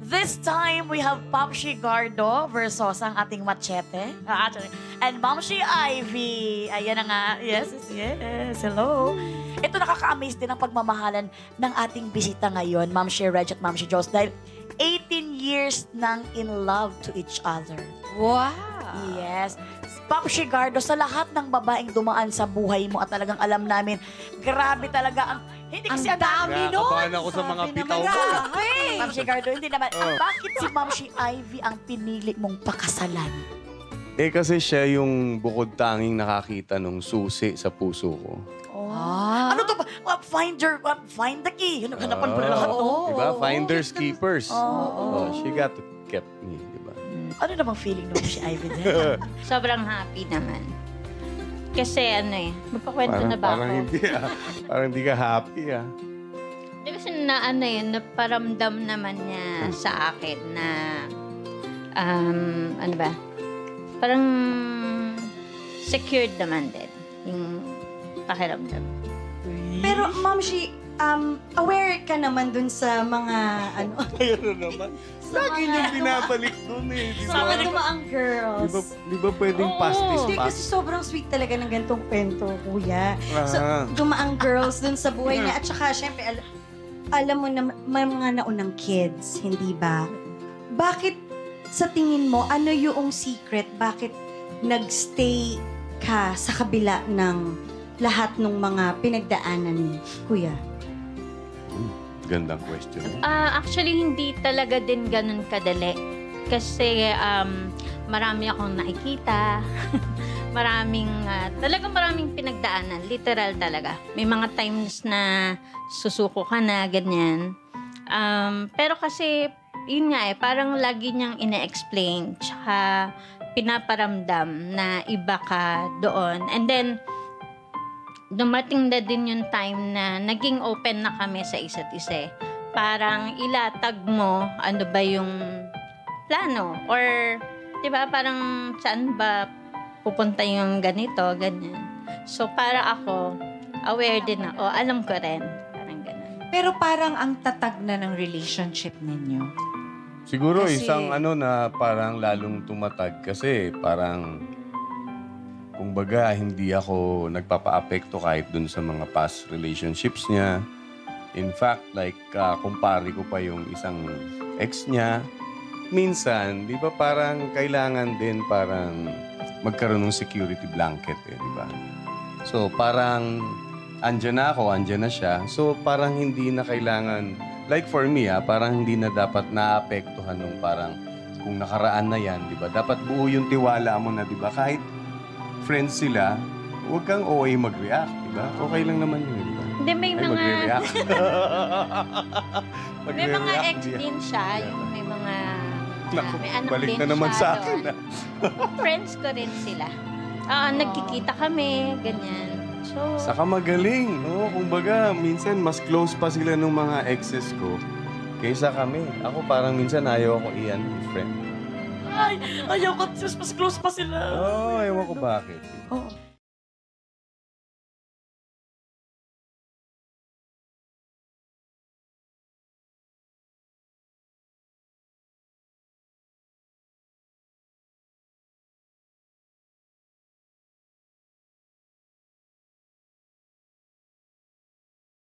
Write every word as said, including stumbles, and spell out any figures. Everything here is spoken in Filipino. This time, we have Popshi Gardo Versoza ang ating machete. Uh, actually, and Momshi Ivy. Ayan na nga. Yes, yes. Hello. Ito nakaka-amaze din ang pagmamahalan ng ating bisita ngayon, Momshi Reg at Momshi Joss, dahil eighteen years nang in love to each other. Wow. Yes. Popshi Gardo, sa lahat ng babaeng dumaan sa buhay mo at talagang alam namin, grabe talaga ang... Hindi kasi ang dami nun. Kapahan ako sa mga bitaw mo. Mamshi Gardo, hindi naman. Oh. Bakit si Mamshi Ivy ang pinili mong pakasalan? Eh kasi siya yung bukod tanging nakakita nung susi sa puso ko. Oh. Ah. Ano to ba? Find your, find the key. Yan ang hanapan oh. pa lahat. Oh. Diba? Finders, oh. keepers. Oh. Oh. Oh. She got to kept me, diba? Ano namang feeling nung si Ivy din? Sobrang happy naman. Kasi ano eh, magpakwento parang, na ba parang ako? Hindi, ah. Parang hindi ka happy ah. Hindi kasi na ano yun, naparamdam naman niya hmm. sa akin na, um, ano ba, parang secured naman din yung pakiramdam. Pero Momshi, um, aware ka naman dun sa mga ano? Ayun naman. Lagi niyong pinabalik dun eh. Sa mga dumaang girls. Di ba, di ba pwedeng pastis? Hindi kasi sobrang sweet talaga ng ganitong pento, kuya. Ah. So, dumaang girls dun sa buhay niya. At saka, syempre, al alam mo na may mga naunang kids, hindi ba? Bakit, sa tingin mo, ano yung secret? Bakit nagstay ka sa kabila ng lahat ng mga pinagdaanan ni kuya? Gandang question. Uh, actually, hindi talaga din ganun kadali. Kasi um, marami akong nakikita. maraming, uh, talaga maraming pinagdaanan. Literal talaga. May mga times na susuko ka na, ganyan. Um, pero kasi, yun nga eh, parang lagi niyang ina-explain. Tsaka pinaparamdam na iba ka doon. And then, dumating na din yung time na naging open na kami sa isa't isa. Parang ilatag mo ano ba yung plano or 'di ba parang saan ba pupunta yung ganito, ganyan. So para ako aware din ako, alam ko rin parang ganun. Pero parang ang tatag na ng relationship ninyo. Siguro kasi... isang ano na parang lalong tumatag kasi parang kumbaga, hindi ako nagpapa-apekto kahit dun sa mga past relationships niya. In fact, like, uh, kumpari ko pa yung isang ex niya. Minsan, di ba parang kailangan din parang magkaroon ng security blanket, eh, di ba? So, parang andyan na ako, andyan na siya. So, parang hindi na kailangan, like for me, ah, parang hindi na dapat naapektuhan nung parang kung nakaraan na yan, di ba? Dapat buo yung tiwala mo na, di ba? Kahit friends sila, huwag kang O A mag-react, diba? Okay lang naman yun, diba? Hindi, may ay, mga... may mga ex din siya, yeah. Yung may mga... Naku, may anak balik din na naman sa akin. Friends ko rin sila. Uh, nagkikita kami, ganyan. So... Saka magaling, no? Kumbaga, minsan mas close pa sila ng mga exes ko kaysa kami. Ako parang minsan ayaw ako iyan, friend. Ay, ayaw ko, mas close pa sila. Oo, oh, ewan ko bakit. Oo. Oh.